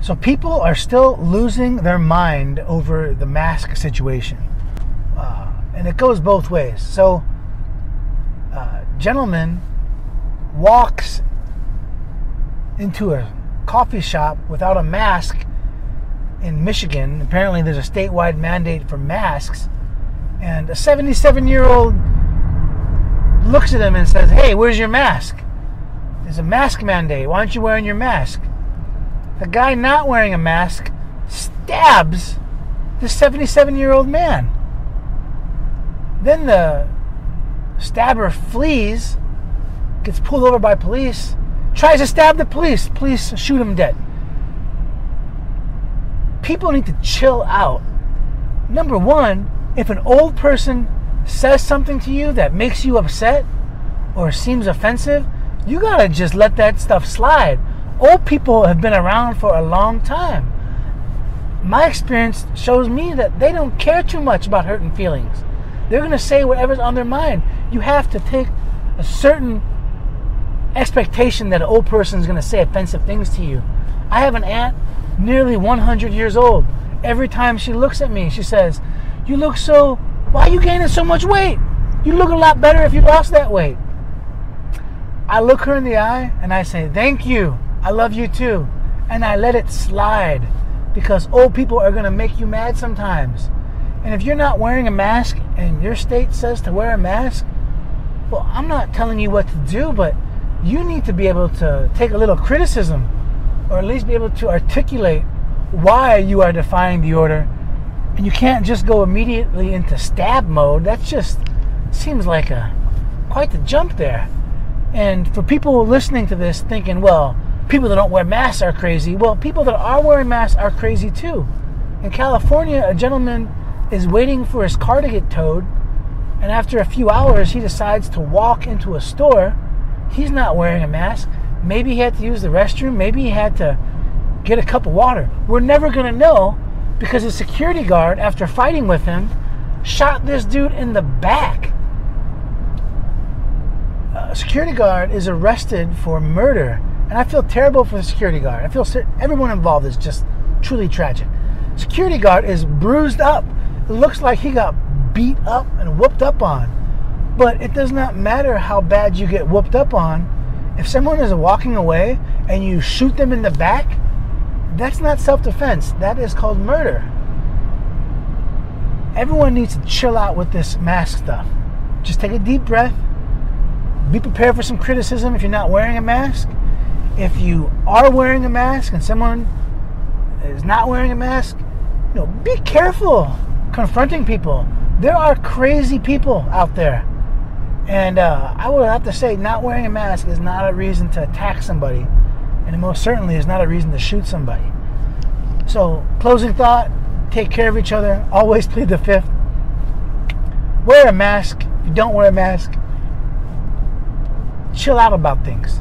So people are still losing their mind over the mask situation. And it goes both ways. So gentleman walks into a coffee shop without a mask in Michigan. Apparently there's a statewide mandate for masks. And a 77-year-old looks at him and says, "Hey, where's your mask? There's a mask mandate. Why aren't you wearing your mask?" The guy not wearing a mask stabs the 77-year-old man. Then the stabber flees, gets pulled over by police, tries to stab the police. Police shoot him dead. People need to chill out. Number one, if an old person says something to you that makes you upset or seems offensive, you gotta just let that stuff slide. Old people have been around for a long time. My experience shows me that they don't care too much about hurting feelings. They're gonna say whatever's on their mind. You have to take a certain expectation that an old person's gonna say offensive things to you. I have an aunt nearly 100 years old. Every time she looks at me, she says, "You look so... why are you gaining so much weight? You look a lot better if you lost that weight." I look her in the eye and I say, "Thank you. I love you too." And I let it slide, because old people are going to make you mad sometimes. And if you're not wearing a mask and your state says to wear a mask, well, I'm not telling you what to do, but you need to be able to take a little criticism, or at least be able to articulate why you are defying the order. And you can't just go immediately into stab mode. That just seems like quite the jump there. And for people listening to this thinking, well, people that don't wear masks are crazy. Well, people that are wearing masks are crazy too. In California, a gentleman is waiting for his car to get towed, and after a few hours, he decides to walk into a store. He's not wearing a mask. Maybe he had to use the restroom. Maybe he had to get a cup of water. We're never going to know, because his security guard, after fighting with him, shot this dude in the back. A security guard is arrested for murder. And I feel terrible for the security guard. I feel everyone involved is just truly tragic. Security guard is bruised up. It looks like he got beat up and whooped up on. But it does not matter how bad you get whooped up on. If someone is walking away and you shoot them in the back, that's not self-defense. That is called murder. Everyone needs to chill out with this mask stuff. Just take a deep breath. Be prepared for some criticism if you're not wearing a mask. If you are wearing a mask and someone is not wearing a mask, you know, be careful confronting people. There are crazy people out there. And I would have to say, not wearing a mask is not a reason to attack somebody. And it most certainly is not a reason to shoot somebody. So, closing thought, take care of each other. Always plead the fifth. Wear a mask. If you don't wear a mask, chill out about things.